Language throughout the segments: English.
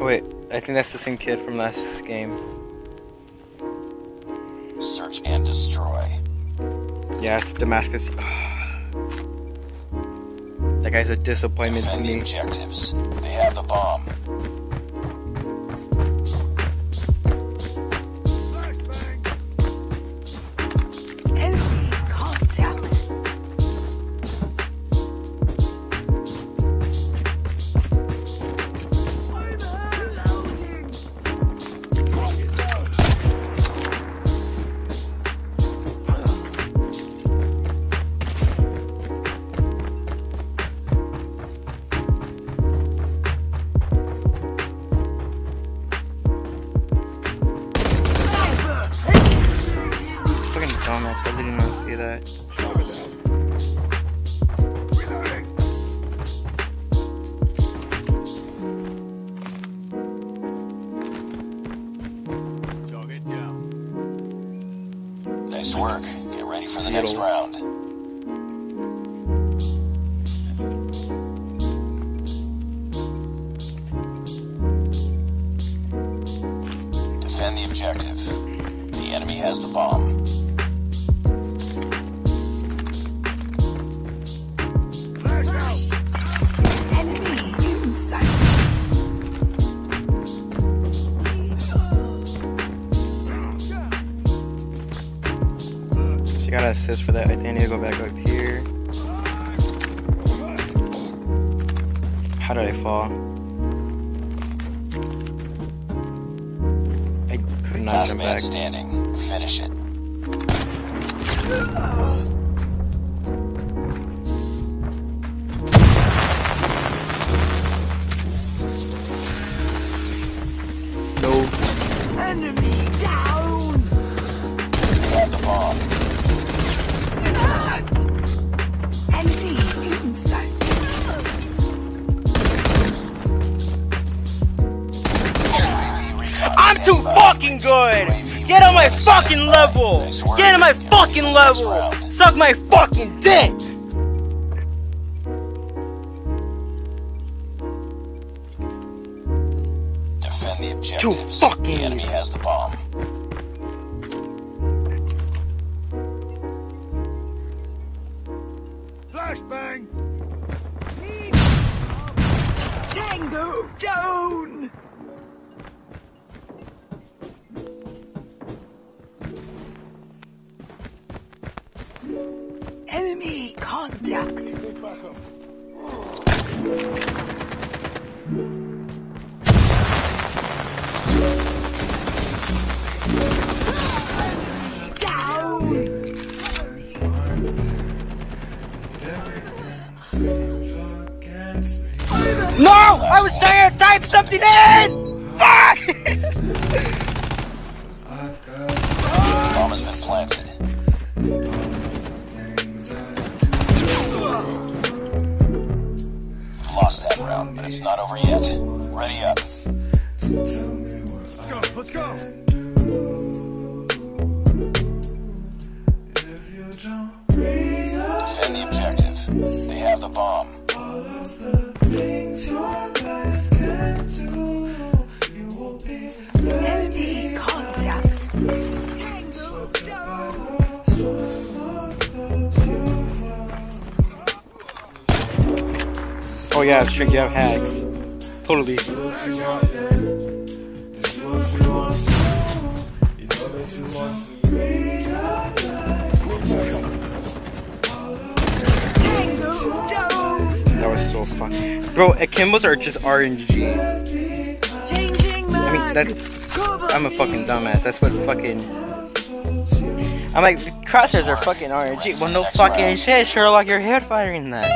Wait, I think that's the same kid from last game. Search and destroy. Yeah, it's Damascus. That guy's a disappointment to me. Objectives. They have the bomb. I didn't want to see that. Jog it down. Nice work. Get ready for the next round. Defend the objective. The enemy has the bomb. I got an assist for that. I think I need to go back up here. How did I fall? I could not jump back. Standing. Finish it. No. Enemy down. Have the bomb. I'm too fucking good! Get on my fucking level! Get on my fucking level! Suck my fucking dick! Defend the objective. Too fucking. The enemy has the bomb. Flashbang! Dango down! Enemy contact. Get back up. Down. No, I was trying to type something in. Fuck. Bomb has been planted. Lost that round, but it's not over yet. Ready up. Let's go, let's go! Defend the objective. They have the bomb. All of the things your life can do, you will be ready. Enemy contact. Tango down. Oh yeah, it's tricky, I have hacks. Totally. That was so fun. Bro, Akimbos are just RNG. I mean, that... I'm a fucking dumbass, that's what fucking... I'm like, crosshairs are fucking RNG. Well, no fucking shit, Sherlock, you're head firing that.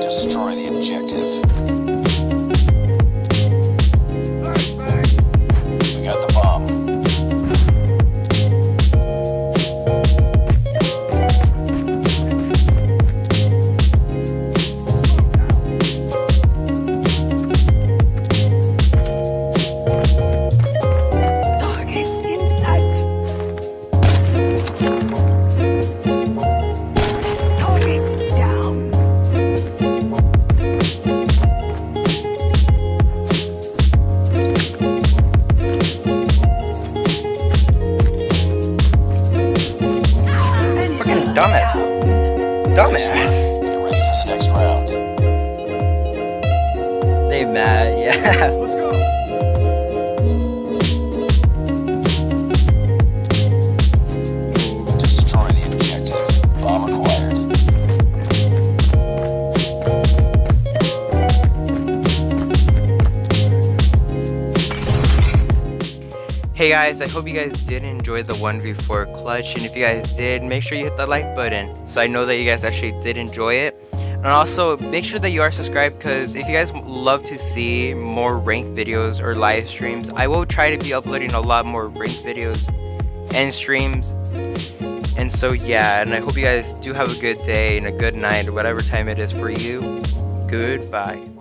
Destroy the objective. Hey guys, I hope you guys did enjoy the 1v4 clutch, and if you guys did, make sure you hit that like button so I know that you guys actually did enjoy it. And also make sure that you are subscribed, because if you guys love to see more ranked videos or live streams, I will try to be uploading a lot more ranked videos and streams. And so yeah, and I hope you guys do have a good day and a good night or whatever time it is for you. Goodbye.